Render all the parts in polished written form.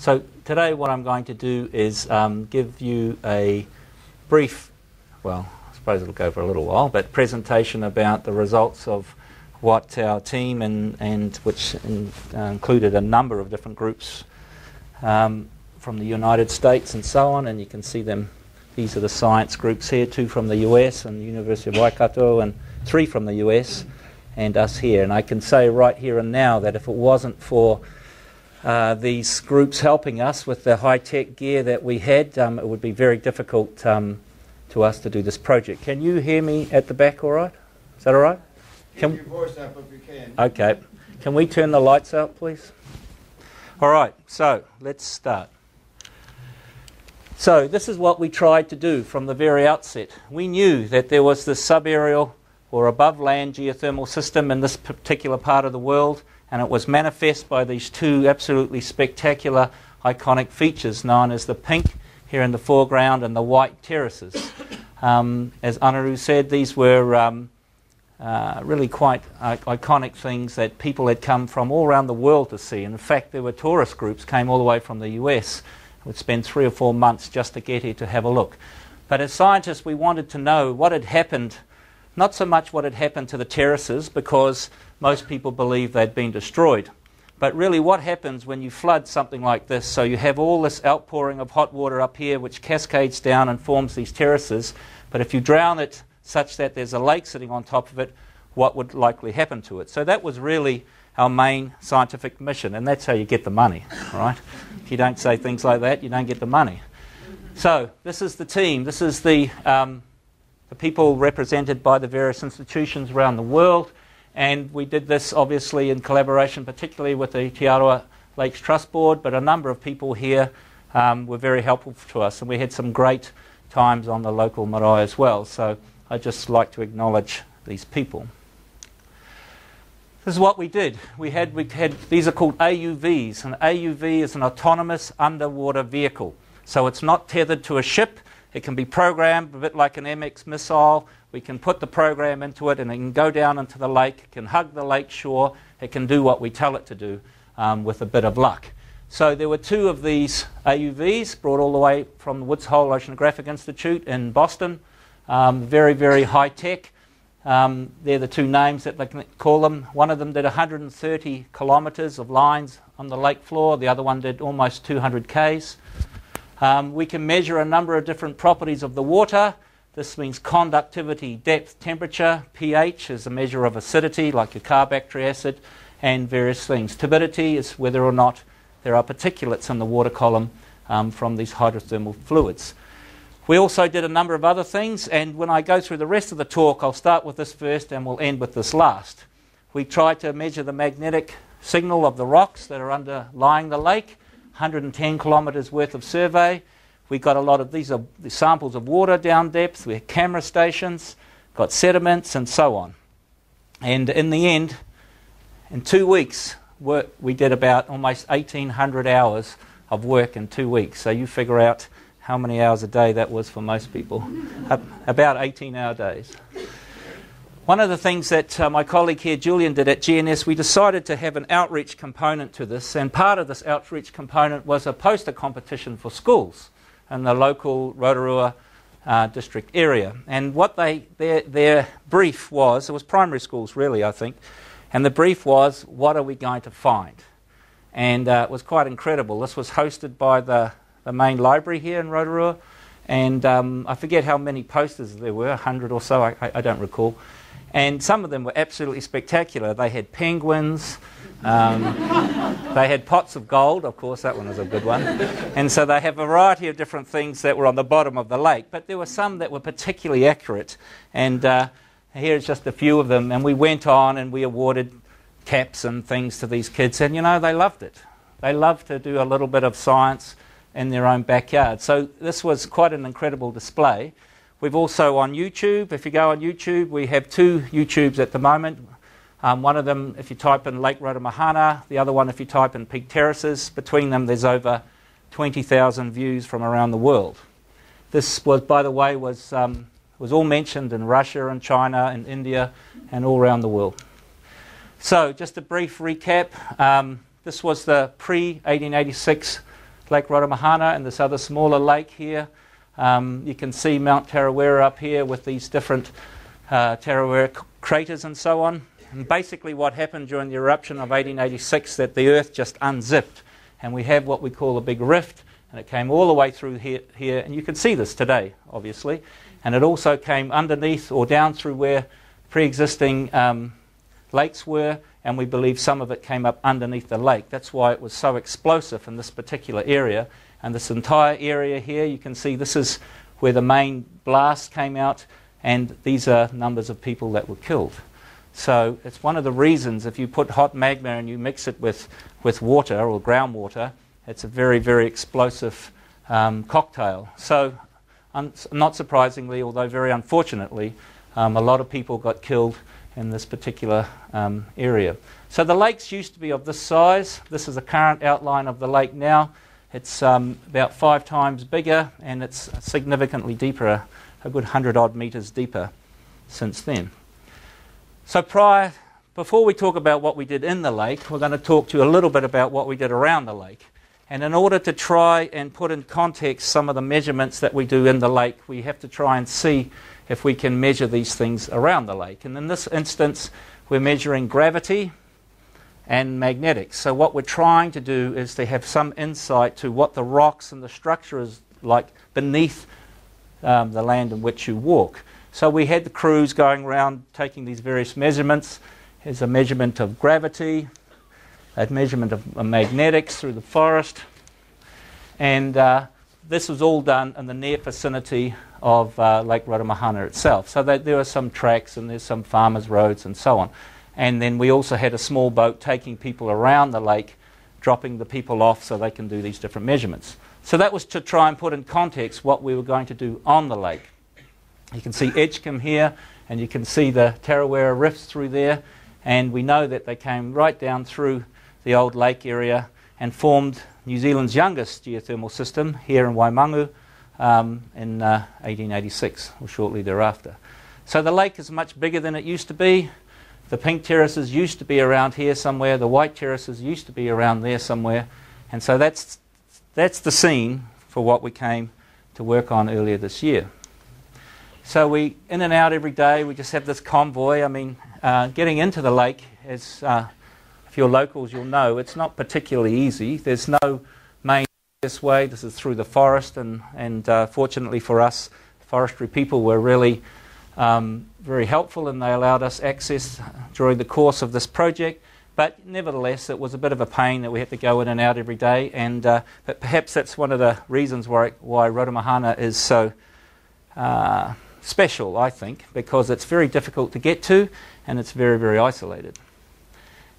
So today what I'm going to do is give you a brief, well, I suppose it'll go for a little while, but presentation about the results of what our team, which included a number of different groups from the United States and so on, and you can see them. These are the science groups here, 2 from the US and the University of Waikato, and 3 from the US, and us here. And I can say right here and now that if it wasn't for these groups helping us with the high-tech gear that we had, it would be very difficult to us to do this project. Can you hear me at the back all right? Is that all right? Can your voice up if you can. Okay. Can we turn the lights out, please? All right, so let's start. So this is what we tried to do from the very outset. We knew that there was this subaerial or above-land geothermal system in this particular part of the world, and it was manifest by these 2 absolutely spectacular iconic features known as the pink here in the foreground and the white terraces. As Anaru said, these were really quite iconic things that people had come from all around the world to see. And in fact, there were tourist groups came all the way from the US who would spend 3 or 4 months just to get here to have a look. But as scientists, we wanted to know what had happened, not so much what had happened to the terraces, because most people believe they'd been destroyed. But really what happens when you flood something like this, so you have all this outpouring of hot water up here which cascades down and forms these terraces, but if you drown it such that there's a lake sitting on top of it, what would likely happen to it? So that was really our main scientific mission, and that's how you get the money, all right? If you don't say things like that, you don't get the money. So this is the team. This is the people represented by the various institutions around the world, and we did this obviously in collaboration particularly with the Te Arawa Lakes Trust Board, but a number of people here were very helpful to us, and we had some great times on the local marae as well. So I'd just like to acknowledge these people. This is what we did. We had these are called AUVs. An AUV is an autonomous underwater vehicle. So it's not tethered to a ship. It can be programmed a bit like an MX missile. We can put the program into it and it can go down into the lake. It can hug the lake shore. It can do what we tell it to do with a bit of luck. So there were 2 of these AUVs brought all the way from the Woods Hole Oceanographic Institute in Boston. Very, very high tech. They're the 2 names that they can call them. One of them did 130 kilometres of lines on the lake floor. The other one did almost 200 Ks. We can measure a number of different properties of the water. This means conductivity, depth, temperature. pH is a measure of acidity, like your carbacteria acid, and various things. Turbidity is whether or not there are particulates in the water column from these hydrothermal fluids. We also did a number of other things, and when I go through the rest of the talk, I'll start with this first and we'll end with this last. We tried to measure the magnetic signal of the rocks that are underlying the lake, 110 kilometres worth of survey. We got a lot of these are the samples of water down depth, we had camera stations, got sediments and so on. And in the end, in 2 weeks, we did about almost 1,800 hours of work in 2 weeks. So you figure out how many hours a day that was for most people, about 18-hour days. One of the things that my colleague here, Julian, did at GNS, we decided to have an outreach component to this, and part of this outreach component was a poster competition for schools in the local Rotorua district area. And what their brief was, it was primary schools really, I think, and the brief was, what are we going to find? And it was quite incredible. This was hosted by the main library here in Rotorua, and I forget how many posters there were, 100 or so, I don't recall, and some of them were absolutely spectacular. They had penguins, they had pots of gold, of course, that one is a good one, and so they have a variety of different things that were on the bottom of the lake, but there were some that were particularly accurate, and here's just a few of them, and we went on and we awarded caps and things to these kids, and you know, they loved it. They loved to do a little bit of science in their own backyard. So this was quite an incredible display. We've also on YouTube, if you go on YouTube, we have 2 YouTubes at the moment. One of them, if you type in Lake Rotomahana, the other one if you type in Pink Terraces. Between them there's over 20,000 views from around the world. This was, by the way, was all mentioned in Russia and China and India and all around the world. So just a brief recap. This was the pre-1886 Lake Rotomahana and this other smaller lake here. You can see Mount Tarawera up here with these different Tarawera craters and so on. And basically what happened during the eruption of 1886 that the Earth just unzipped, and we have what we call a big rift, and it came all the way through here, and you can see this today, obviously. And it also came underneath or down through where pre-existing lakes were, and we believe some of it came up underneath the lake. That's why it was so explosive in this particular area. And this entire area here, you can see this is where the main blast came out, and these are numbers of people that were killed. So it's one of the reasons if you put hot magma and you mix it with water or groundwater, it's a very, very explosive cocktail. So not surprisingly, although very unfortunately, a lot of people got killed in this particular area. So the lakes used to be of this size. This is the current outline of the lake now. It's about 5 times bigger, and it's significantly deeper, a good 100-odd metres deeper since then. So before we talk about what we did in the lake, we're going to talk to you a little bit about what we did around the lake. And in order to try and put in context some of the measurements that we do in the lake, we have to try and see if we can measure these things around the lake. And in this instance, we're measuring gravity and magnetics. So what we're trying to do is to have some insight to what the rocks and the structure is like beneath the land in which you walk. So we had the crews going around taking these various measurements. Here's a measurement of gravity, a measurement of magnetics through the forest, and this was all done in the near vicinity of Lake Rotomahana itself. So that there were some tracks and there's some farmers' roads and so on. And then we also had a small boat taking people around the lake, dropping the people off so they can do these different measurements. So that was to try and put in context what we were going to do on the lake. You can see Edgecombe here, and you can see the Tarawera rifts through there, and we know that they came right down through the old lake area and formed New Zealand's youngest geothermal system here in Waimangu in 1886 or shortly thereafter. So the lake is much bigger than it used to be. The pink terraces used to be around here somewhere. The white terraces used to be around there somewhere. And so that's the scene for what we came to work on earlier this year. So we, in and out every day, we just have this convoy. I mean, getting into the lake, is, if you're locals, you'll know, it's not particularly easy. There's no main this way. This is through the forest. And fortunately for us, forestry people were really very helpful, and they allowed us access during the course of this project. But nevertheless, it was a bit of a pain that we had to go in and out every day. And but perhaps that's one of the reasons why Rotomahana is so special, I think, because it's very difficult to get to, and it's very, very isolated.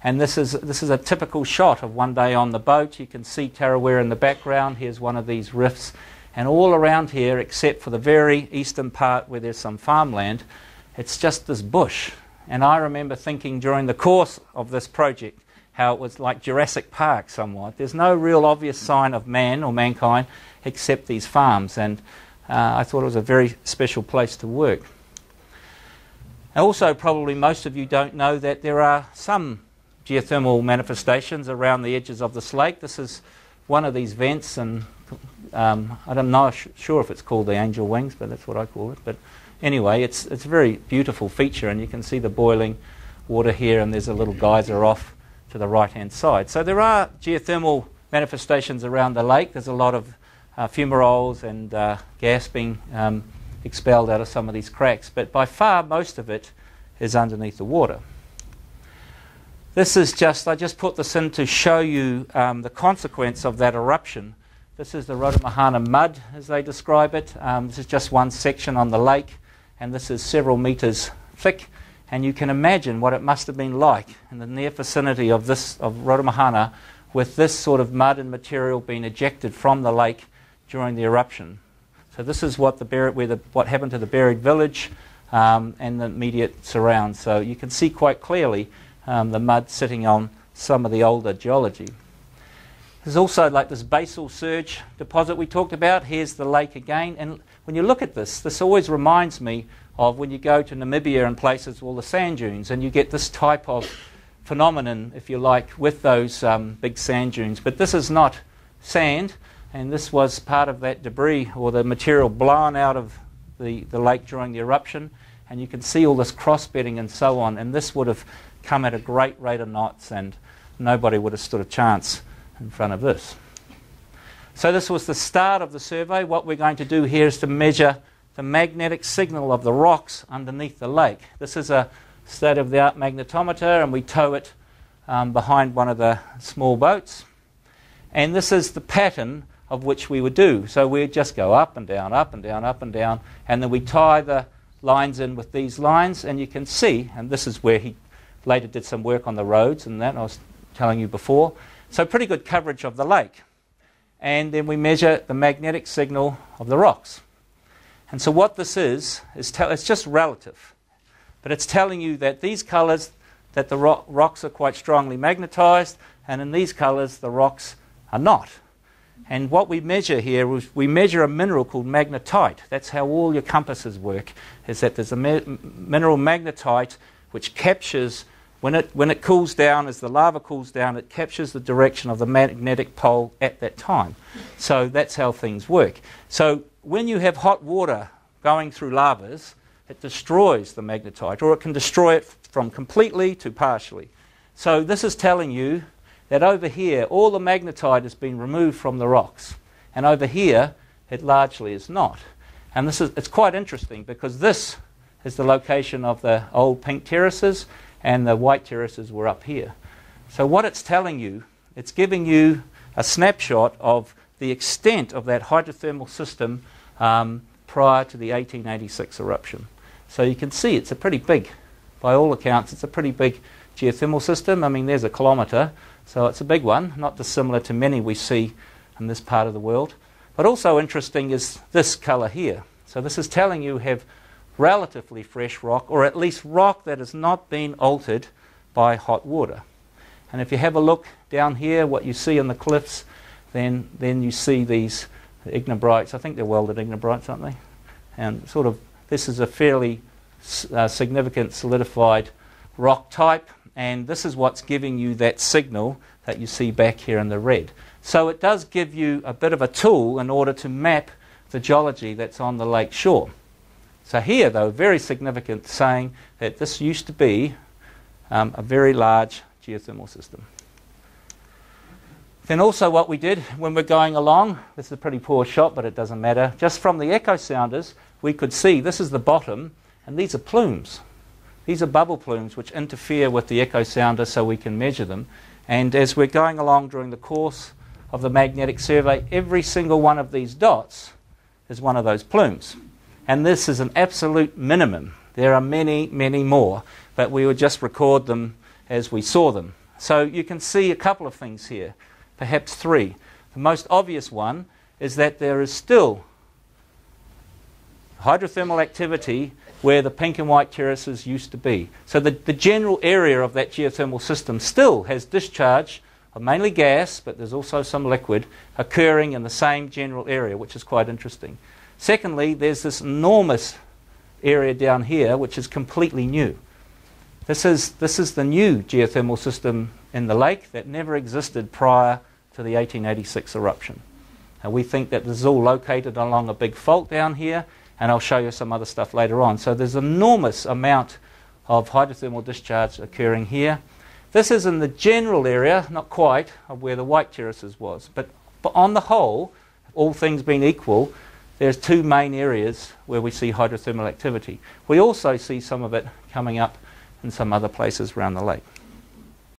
And this is a typical shot of one day on the boat. You can see Tarawera in the background. Here's one of these rifts. And all around here, except for the very eastern part where there's some farmland, it's just this bush. And I remember thinking during the course of this project how it was like Jurassic Park somewhat. There's no real obvious sign of man or mankind except these farms. And I thought it was a very special place to work. Also, probably most of you don't know that there are some geothermal manifestations around the edges of this lake. This is one of these vents, and I'm not sure if it's called the angel wings, but that's what I call it. But anyway, it's a very beautiful feature, and you can see the boiling water here, and there's a little geyser off to the right-hand side. So there are geothermal manifestations around the lake. There's a lot of fumaroles and gas being expelled out of some of these cracks, but by far most of it is underneath the water. This is just, I just put this in to show you the consequence of that eruption. This is the Rotomahana mud, as they describe it. This is just one section on the lake, and this is several metres thick. And you can imagine what it must have been like in the near vicinity of Rotomahana, with this sort of mud and material being ejected from the lake during the eruption. So this is what what happened to the buried village and the immediate surrounds. So you can see quite clearly the mud sitting on some of the older geology. There's also like this basal surge deposit we talked about. Here's the lake again. And when you look at this, this always reminds me of when you go to Namibia and places with all the sand dunes, and you get this type of phenomenon, if you like, with those big sand dunes. But this is not sand. and this was part of that debris or the material blown out of the lake during the eruption, and you can see all this cross-bedding and so on, and this would have come at a great rate of knots, and nobody would have stood a chance in front of this. So this was the start of the survey. What we're going to do here is to measure the magnetic signal of the rocks underneath the lake. This is a state-of-the-art magnetometer, and we tow it behind one of the small boats. And this is the pattern of which we would do. So we'd just go up and down, up and down, up and down, and then we tie the lines in with these lines, and you can see, and this is where he later did some work on the roads and that I was telling you before. So pretty good coverage of the lake. And then we measure the magnetic signal of the rocks. And so what this is it's just relative, but it's telling you that these colours, that the rocks are quite strongly magnetised, and in these colours the rocks are not. And what we measure here is we measure a mineral called magnetite. That's how all your compasses work, is that there's a mineral magnetite which captures, when it cools down, as the lava cools down, it captures the direction of the magnetic pole at that time. So that's how things work. So when you have hot water going through lavas, it destroys the magnetite, or it can destroy it from completely to partially. So this is telling you that over here all the magnetite has been removed from the rocks, and over here it largely is not. And this is, it's quite interesting, because this is the location of the old Pink Terraces, and the White Terraces were up here. So what it's telling you, it's giving you a snapshot of the extent of that hydrothermal system prior to the 1886 eruption. So you can see it's a pretty big, by all accounts, it's a pretty big geothermal system. I mean, there's a kilometre, so it's a big one, not dissimilar to many we see in this part of the world. But also interesting is this colour here. So this is telling you have relatively fresh rock, or at least rock that has not been altered by hot water. And if you have a look down here, what you see on the cliffs, then you see these ignimbrites. I think they're welded ignimbrites, aren't they? And sort of, this is a fairly significant solidified rock type, and this is what's giving you that signal that you see back here in the red. So it does give you a bit of a tool in order to map the geology that's on the lake shore. So here, though, very significant, saying that this used to be a very large geothermal system. Then also what we did when we're going along, this is a pretty poor shot, but it doesn't matter, just from the echo sounders we could see this is the bottom, and these are plumes. These are bubble plumes which interfere with the echo sounder, so we can measure them. And as we're going along during the course of the magnetic survey, every single one of these dots is one of those plumes. And this is an absolute minimum. There are many, many more, but we would just record them as we saw them. So you can see a couple of things here, perhaps three. The most obvious one is that there is still hydrothermal activity where the Pink and White Terraces used to be. So the general area of that geothermal system still has discharge of mainly gas, but there's also some liquid occurring in the same general area, which is quite interesting. Secondly, there's this enormous area down here which is completely new. This is the new geothermal system in the lake that never existed prior to the 1886 eruption. And we think that this is all located along a big fault down here, and I'll show you some other stuff later on. So there's an enormous amount of hydrothermal discharge occurring here. This is in the general area, not quite, of where the White Terraces was. But on the whole, all things being equal, there's two main areas where we see hydrothermal activity. We also see some of it coming up in some other places around the lake.